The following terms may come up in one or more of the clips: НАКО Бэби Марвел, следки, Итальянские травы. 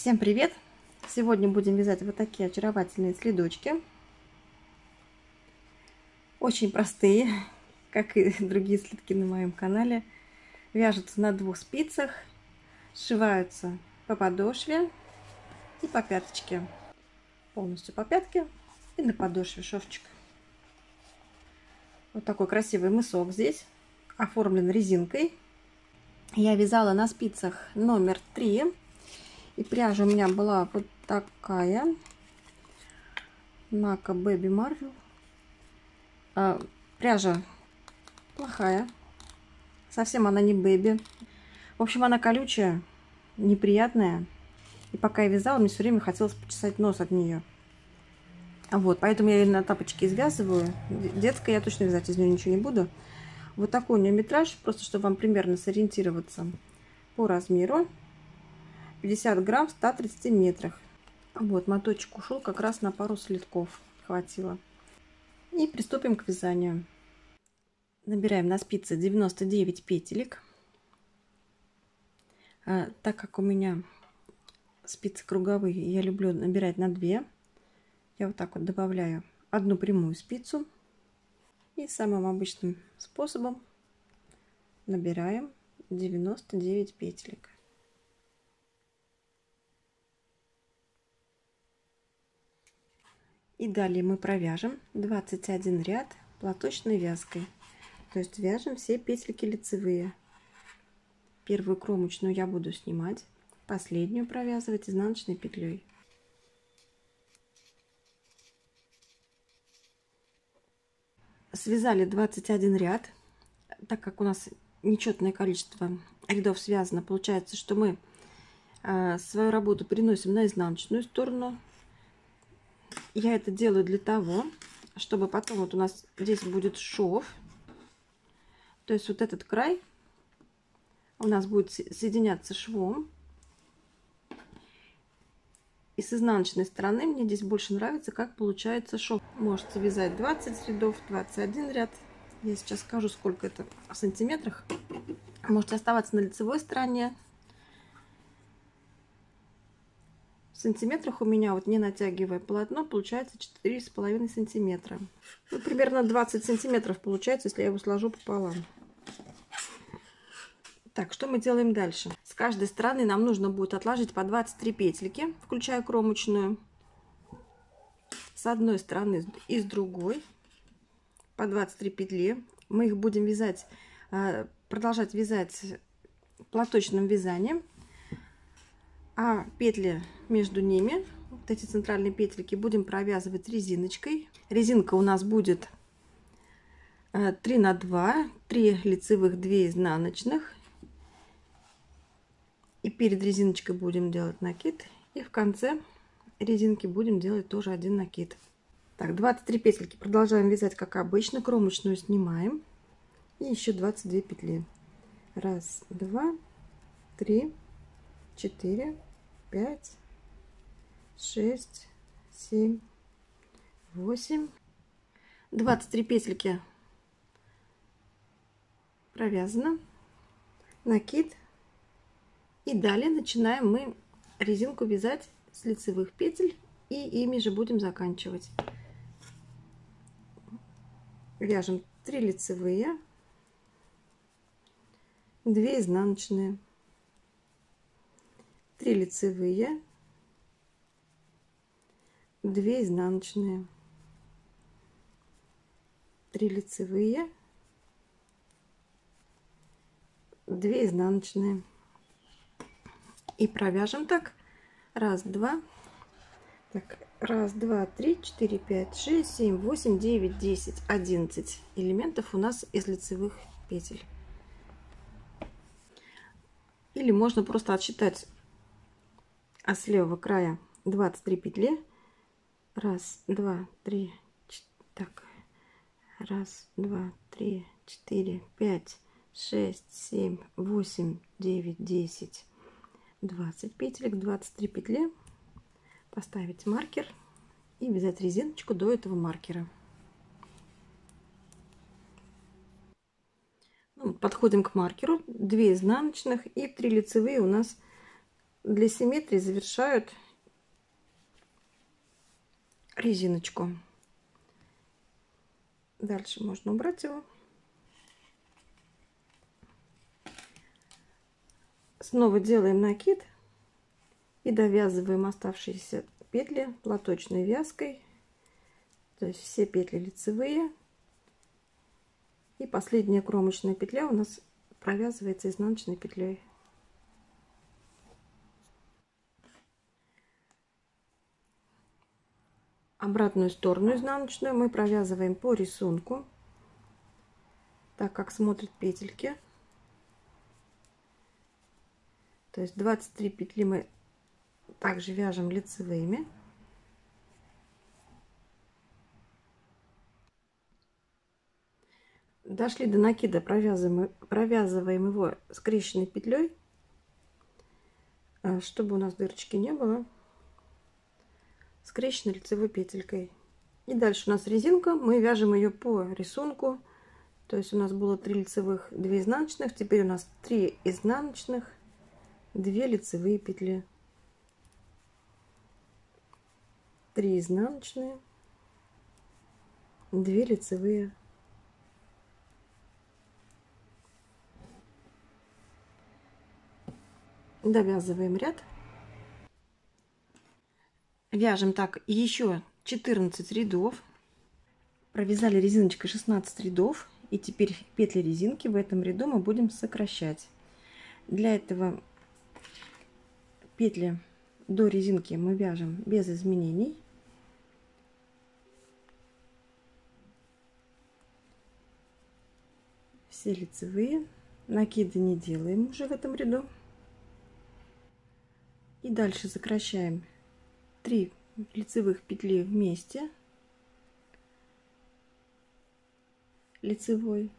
Всем привет! Сегодня будем вязать вот такие очаровательные следочки. Очень простые, как и другие следки на моем канале. Вяжутся на двух спицах, сшиваются по подошве и по пяточке. Полностью по пятке и на подошве шовчик. Вот такой красивый мысок здесь. Оформлен резинкой. Я вязала на спицах номер 3. И пряжа у меня была вот такая. НАКО Бэби Марвел. Пряжа плохая. Совсем она не бэби. В общем, она колючая, неприятная. И пока я вязала, мне все время хотелось почесать нос от нее. Вот, поэтому я ее на тапочки связываю. Детская я точно вязать из нее ничего не буду. Вот такой у нее метраж, просто чтобы вам примерно сориентироваться по размеру. 50 грамм в 130 метрах. Вот, моточек ушел как раз на пару следков. Хватило. И приступим к вязанию. Набираем на спице 99 петелек. Так как у меня спицы круговые, я люблю набирать на 2. Я вот так вот добавляю одну прямую спицу. И самым обычным способом набираем 99 петелек. И далее мы провяжем 21 ряд платочной вязкой. То есть вяжем все петельки лицевые. Первую кромочную я буду снимать, последнюю провязывать изнаночной петлей. Связали 21 ряд. Так как у нас нечетное количество рядов связано, получается, что мы свою работу переносим на изнаночную сторону. Я это делаю для того, чтобы потом вот у нас здесь будет шов. То есть вот этот край у нас будет соединяться швом. И с изнаночной стороны мне здесь больше нравится, как получается шов. Можете вязать 20 рядов, 21 ряд. Я сейчас скажу, сколько это в сантиметрах. Можете оставаться на лицевой стороне. В сантиметрах у меня, вот не натягивая полотно, получается 4,5 сантиметра. Ну, примерно 20 сантиметров получается, если я его сложу пополам. Так, что мы делаем дальше? С каждой стороны нам нужно будет отложить по 23 петельки, включая кромочную. С одной стороны и с другой по 23 петли. Мы их будем вязать, продолжать вязать платочным вязанием. А петли между ними, вот эти центральные петельки, будем провязывать резиночкой. Резинка у нас будет 3 на 2, 3 лицевых, 2 изнаночных. И перед резиночкой будем делать накид. И в конце резинки будем делать тоже один накид. Так, 23 петельки продолжаем вязать, как обычно. Кромочную снимаем. И еще 22 петли. 1, 2, 3, 4, 5, 6, 7, 8. 23 петельки провязано. Накид. И далее начинаем мы резинку вязать с лицевых петель. И ими же будем заканчивать. Вяжем 3 лицевые, 2 изнаночные. 3 лицевые, 2 изнаночные, 3 лицевые, 2 изнаночные. И провяжем так. 1, 2, так, 1, 2, 3, 4, 5, 6, 7, 8, 9, 10, 11 элементов у нас из лицевых петель. Или можно просто отсчитать. А с левого края 23 петли. 1, 2, 3, 4, так. 1, 2, 3, 4, 5, 6, 7, 8, 9, 10, 20 петелек, 23 петли. Поставить маркер и вязать резиночку до этого маркера. Подходим к маркеру. 2 изнаночных и 3 лицевые у нас для симметрии завершают резиночку. Дальше можно убрать его. Снова делаем накид и довязываем оставшиеся петли платочной вязкой. То есть все петли лицевые. И последняя кромочная петля у нас провязывается изнаночной петлей. Обратную сторону изнаночную мы провязываем по рисунку, так как смотрят петельки. То есть 23 петли мы также вяжем лицевыми. Дошли до накида, провязываем его скрещенной петлей, чтобы у нас дырочки не было. Скрещенной лицевой петелькой. И дальше у нас резинка, мы вяжем ее по рисунку. То есть у нас было 3 лицевых, 2 изнаночных, теперь у нас 3 изнаночных, 2 лицевые петли, 3 изнаночные, 2 лицевые. Довязываем ряд. Вяжем так еще 14 рядов. Провязали резиночкой 16 рядов. И теперь петли резинки в этом ряду мы будем сокращать. Для этого петли до резинки мы вяжем без изменений. Все лицевые. Накиды не делаем уже в этом ряду. И дальше сокращаем 3 лицевых петли вместе лицевой,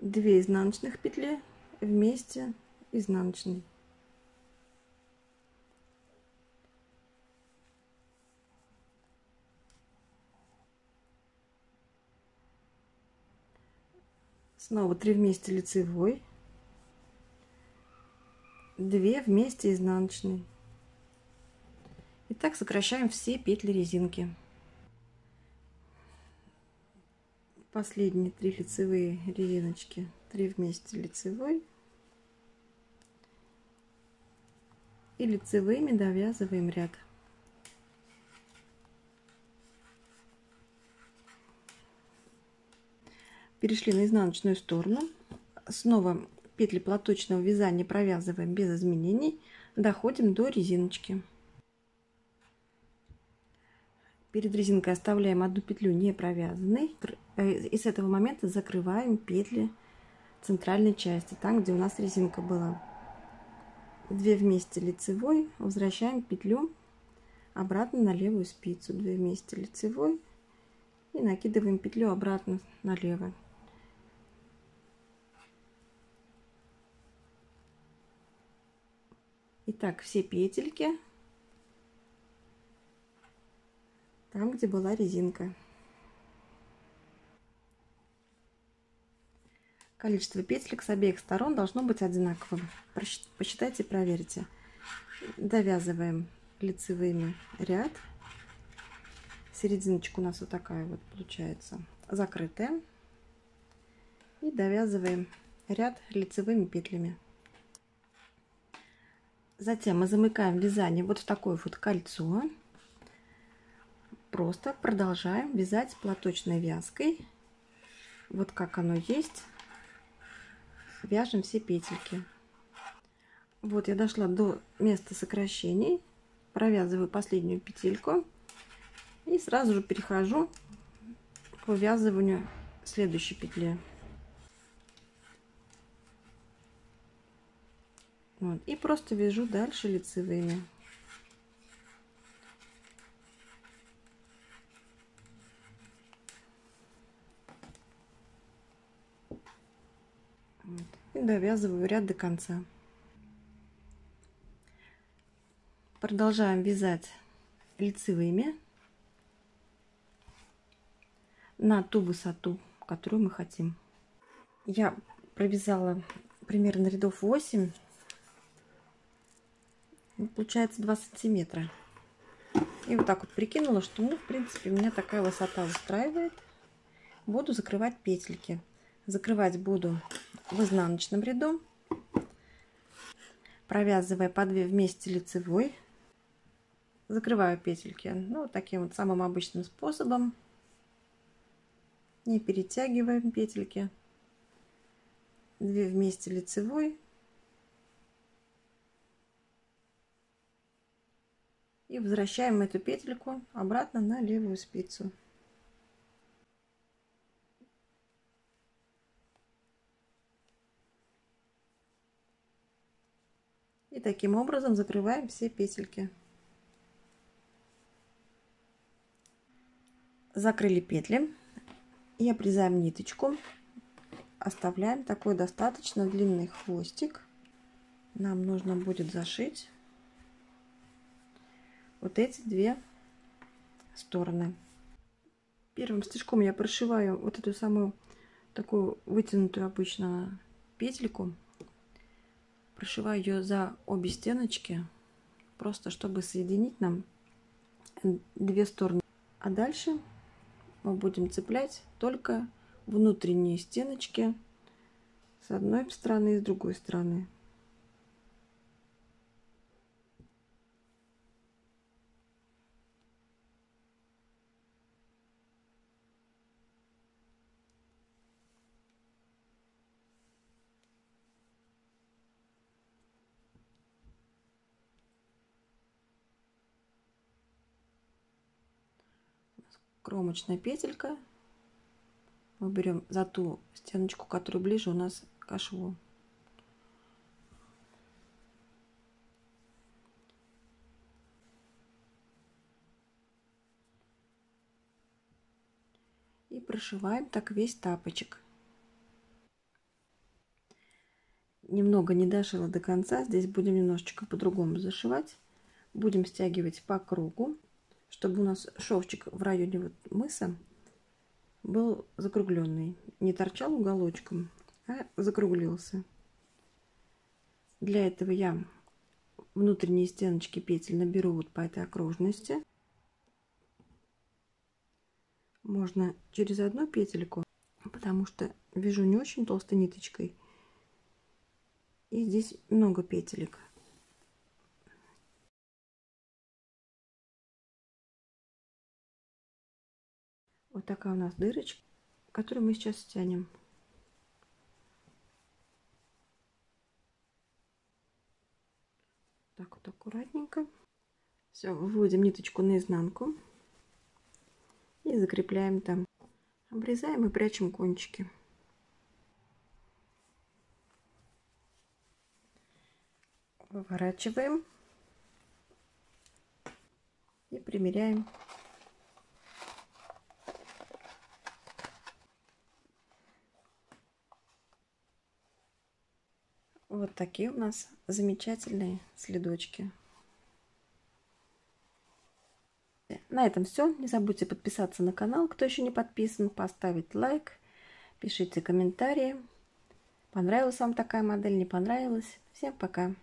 2 изнаночных петли вместе изнаночной, 3 вместе лицевой, 2 вместе изнаночной. И так сокращаем все петли резинки. Последние 3 лицевые резиночки, 3 вместе лицевой. И лицевыми довязываем ряд. Перешли на изнаночную сторону. Снова петли платочного вязания провязываем без изменений. Доходим до резиночки. Перед резинкой оставляем одну петлю не провязанной, и с этого момента закрываем петли центральной части, там, где у нас резинка была. 2 вместе лицевой, возвращаем петлю обратно на левую спицу. 2 вместе лицевой и накидываем петлю обратно налево. Итак, все петельки. Там, где была резинка. Количество петелек с обеих сторон должно быть одинаковым. Посчитайте, проверьте. Довязываем лицевыми ряд. Серединочка у нас вот такая вот получается, закрытая. И довязываем ряд лицевыми петлями. Затем мы замыкаем вязание вот в такое вот кольцо. Просто продолжаем вязать платочной вязкой, вот как оно есть, вяжем все петельки. Вот я дошла до места сокращений, провязываю последнюю петельку и сразу же перехожу к вывязыванию следующей петли. Вот. И просто вяжу дальше лицевыми. И довязываю ряд до конца. Продолжаем вязать лицевыми на ту высоту, которую мы хотим. Я провязала примерно рядов 8. получается 2 сантиметра. И вот так вот прикинула, что, ну, в принципе, меня такая высота устраивает. Буду закрывать петельки. Закрывать буду в изнаночном ряду, провязывая по 2 вместе лицевой. Закрываю петельки, ну, таким вот самым обычным способом. Не перетягиваем петельки. 2 вместе лицевой. И возвращаем эту петельку обратно на левую спицу. И таким образом закрываем все петельки. Закрыли петли и обрезаем ниточку. Оставляем такой достаточно длинный хвостик. Нам нужно будет зашить вот эти 2 стороны. Первым стежком я прошиваю вот эту самую такую вытянутую обычно петельку. Прошиваю ее за обе стеночки, просто чтобы соединить нам 2 стороны. А дальше мы будем цеплять только внутренние стеночки с одной стороны и с другой стороны. Кромочная петелька, мы берем за ту стеночку, которая ближе у нас к шву. И прошиваем так весь тапочек. Немного не дошила до конца, здесь будем немножечко по-другому зашивать. Будем стягивать по кругу, чтобы у нас шовчик в районе вот мыса был закругленный, не торчал уголочком, а закруглился. Для этого я внутренние стеночки петель наберу вот по этой окружности. Можно через одну петельку, потому что вяжу не очень толстой ниточкой. И здесь много петелек. Вот такая у нас дырочка, которую мы сейчас стянем. Так вот аккуратненько. Все, выводим ниточку наизнанку и закрепляем там. Обрезаем и прячем кончики. Выворачиваем и примеряем. Вот такие у нас замечательные следочки. На этом все. Не забудьте подписаться на канал, кто еще не подписан, поставить лайк, пишите комментарии. Понравилась вам такая модель, не понравилась? Всем пока!